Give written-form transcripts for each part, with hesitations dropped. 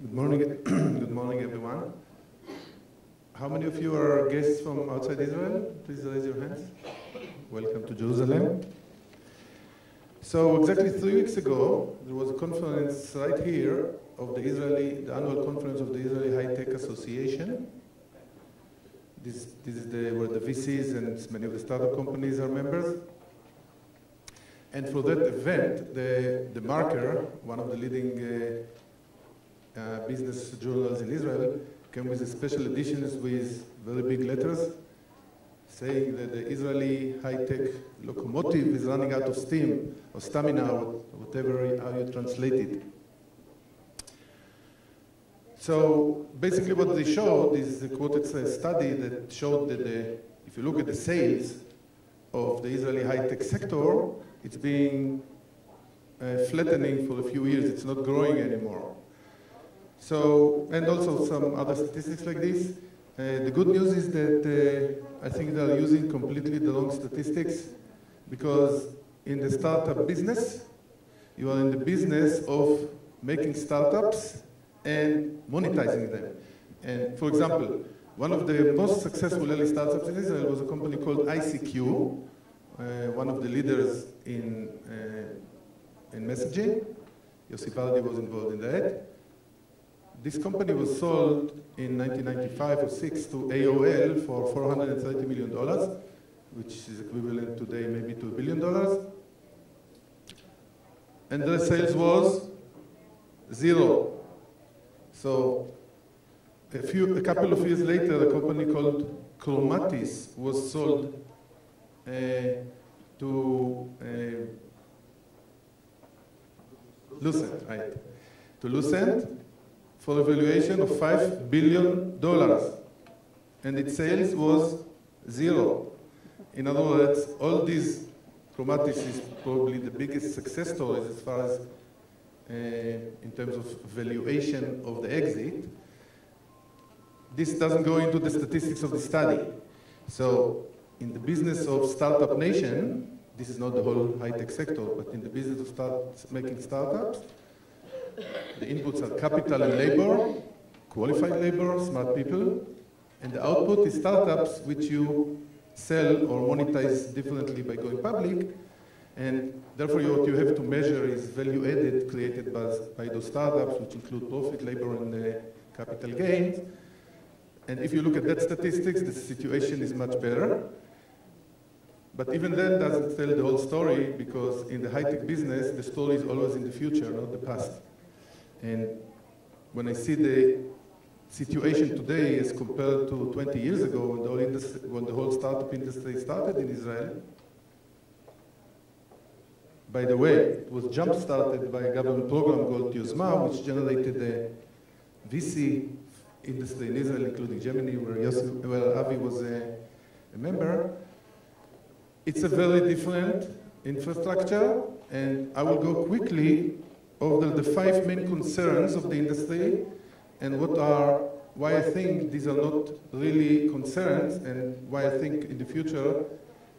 Good morning. Good morning, everyone. How many of you are guests from outside Israel? Please raise your hands. Welcome to Jerusalem. So exactly 3 weeks ago, there was a conference right here of the annual conference of the Israeli High-Tech Association. This is where the VCs and many of the startup companies are members. And for that event, the Marker, one of the leading business journals in Israel, came with a special editions with very big letters saying that the Israeli high-tech locomotive is running out of steam or stamina or whatever how you translate it. So basically what they showed is a quoted study that showed that if you look at the sales of the Israeli high-tech sector, it's being flattening for a few years. It's not growing anymore. So, and also some other statistics like this. The good news is that I think they are using completely the wrong statistics, because in the startup business, you are in the business of making startups and monetizing them. And for example, one of the most successful early startups in Israel was a company called ICQ, one of the leaders in messaging. Yossi Vardy was involved in that. This company was sold in 1995 or 6 to AOL for $430 million, which is equivalent today maybe to $1 billion. And their sales was zero. So a couple of years later, a company called Chromatis was sold to Lucent. For a valuation of $5 billion, and its sales was zero. In other words, all these Chromatis is probably the biggest success stories as far as in terms of valuation of the exit. This doesn't go into the statistics of the study. So in the business of startup nation, this is not the whole high-tech sector, but in the business of making startups, the inputs are capital and labor, qualified labor, smart people, and the output is startups which you sell or monetize differently by going public, and therefore what you have to measure is value added created by those startups, which include profit, labor, and capital gains. And if you look at that statistics, the situation is much better. But even that doesn't tell the whole story, because in the high-tech business, the story is always in the future, not the past. And when I see the situation today as compared to 20 years ago when the whole startup industry started in Israel, by the way, it was jump-started by a government program called Yuzma, which generated the VC industry in Israel, including Germany, where Avi was a member. It's a very different infrastructure, and I will go quickly over the five main concerns of the industry and why I think these are not really concerns, and why I think in the future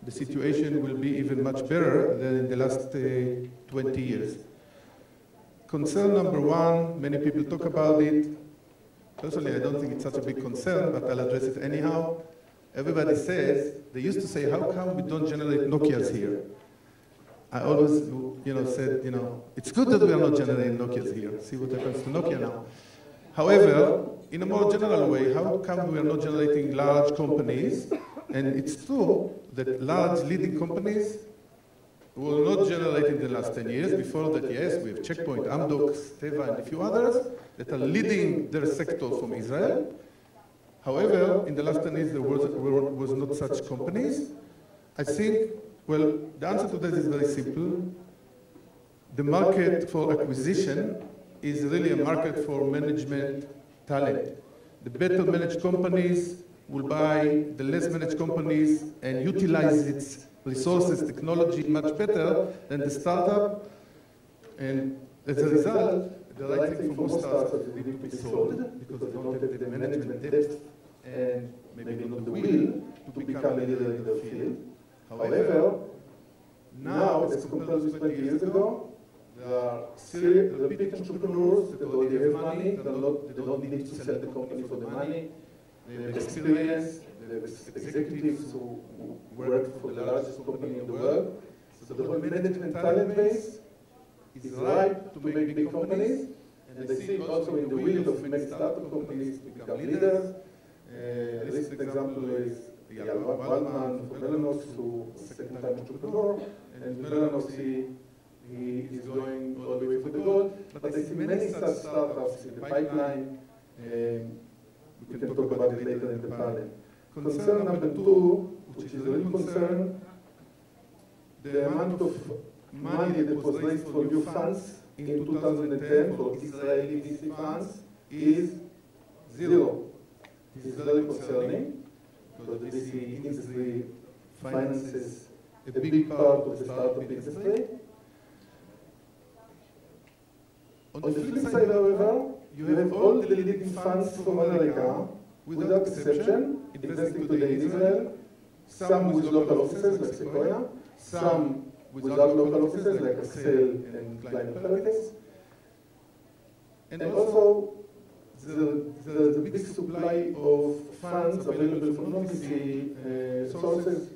the situation will be even much better than in the last 20 years. Concern number one, many people talk about it. Personally, I don't think it's such a big concern, but I'll address it anyhow. Everybody says, they used to say, how come we don't generate Nokias here? I always, said, it's good that we are not generating Nokias here. See what happens to Nokia now. However, in a more general way, how come we are not generating large companies? And it's true that large leading companies were not generated in the last 10 years. Before that, yes, we have Checkpoint, Amdocs, Teva, and a few others that are leading their sector from Israel. However, in the last 10 years, there was not such companies. I think, well, the answer to that is very simple. The market for acquisition is really a market for management talent. The better managed companies will buy the less managed companies and utilize its resources, technology much better than the startup. And as a result, the right thing for most startups is they need to be sold, because they don't have the management depth and maybe not the will to become a leader in the field. However, now, as compared to 20 years ago, There are the big entrepreneurs that already have money. They don't need to sell the company for the money. They have experience. They have executives who work for the largest company in the world. So the whole management talent base is right to make big companies. And I see it also in the will of many startup companies to become leaders. A recent example is Waldman from Melanos, who is a second-time entrepreneur. And Melanos, he is going all the way for the goal. But I see many such startups in the pipeline. We can talk about it later in the panel. Concern number two, which is a real concern, the amount of money that was raised for new funds in 2010 for Israeli VC funds is zero. This is very concerning, because the VC industry finances a big part of the startup industry. On the flip side, however, you have all the leading funds from America, without exception, investing today in Israel, some with local offices like Sequoia, some without local offices like Accel and Kleiner Perkins. And also, the big supply of funds available from non-VC sources.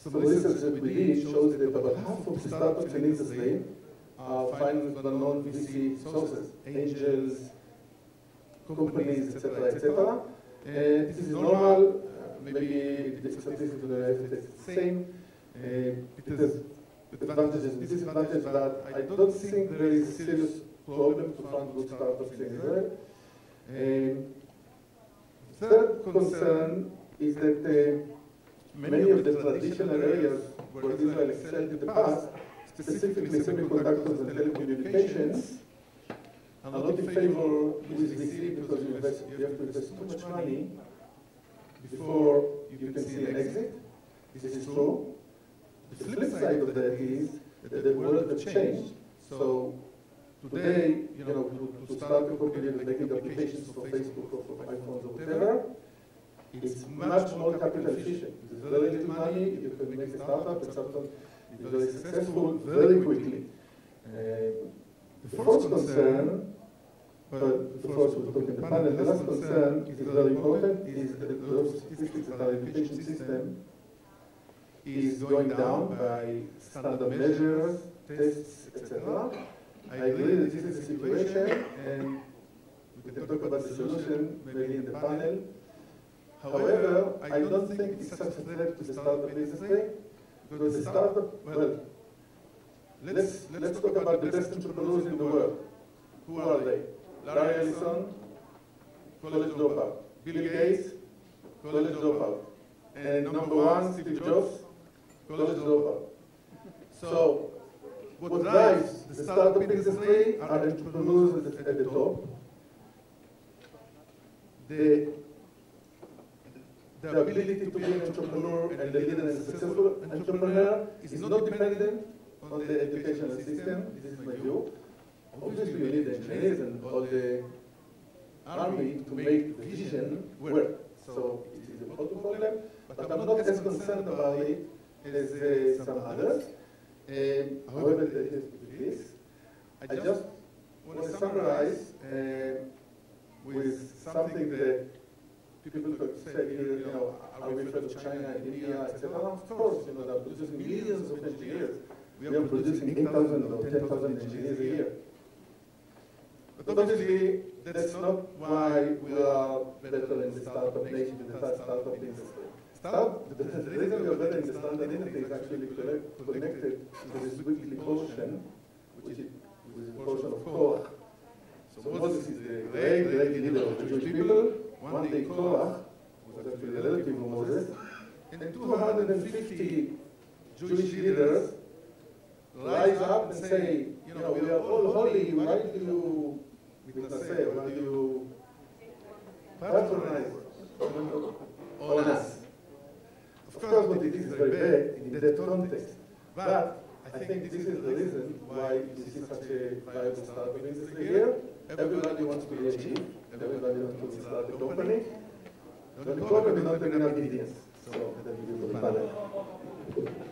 Some research that we did shows that about half of the startups in Israel are financed by non-VC sources, angels, companies, etc., etc. This is normal. Maybe the statistics in the United States are the same. It has advantages and disadvantages, but I don't think there is a serious problem to fund good startups in Israel. Third concern is that many of the traditional areas where Israel excelled in the past, specifically semiconductors and telecommunications, are not in favor of VC because you have to invest too much money before you can see an exit. This is true. The flip side of that is that the world has changed. So today, to start a company and making applications for Facebook or for iPhones or whatever, it's much more capital efficient. With very little money, you can make a startup and sometimes it's very successful very quickly. The first concern, but the first we'll talk in the panel, the last concern is very important, is that the statistics and our education system is going down by standard measures, tests, etc. I agree that this is a situation, and we can talk about the solution maybe in the panel. However, I don't think it's such a threat to the startup industry, because the startup, well, let's talk about the best entrepreneurs in the world. Who are they? Larry Ellison, college dropout. Bill Gates, college dropout. And number one, Steve Jobs. So, what drives the startup industry are entrepreneurs at the top. The ability to be an entrepreneur and lead a successful entrepreneur is not dependent on the educational system. This is my view. Obviously, you need engineers and all the army to make the vision work. So, it is a problem, but I'm not as concerned about it as some others. However, it is. I just want to summarize with something that people could say here, are we afraid of China, India, etc.? Of course, they're producing millions of engineers. We are producing 8,000 or 10,000 engineers a year. But obviously, that's not why we are better in the startup nation than the startup industry. The reason we are better in the startup industry is actually connected to this weekly portion, which is the portion of Korach. So Moses is the great leader of the Jewish people. One day Korach was actually a relative of Moses, and 250 Jewish leaders rise up and say, we are all holy, why do you patronize on us? Of course, what it is very bad in that context. But I think this is the reason why you see such a viable startup industry here. Everybody wants to be a chief, and everybody wants to start a company. The problem is not enough ideas. So, that will be the balance.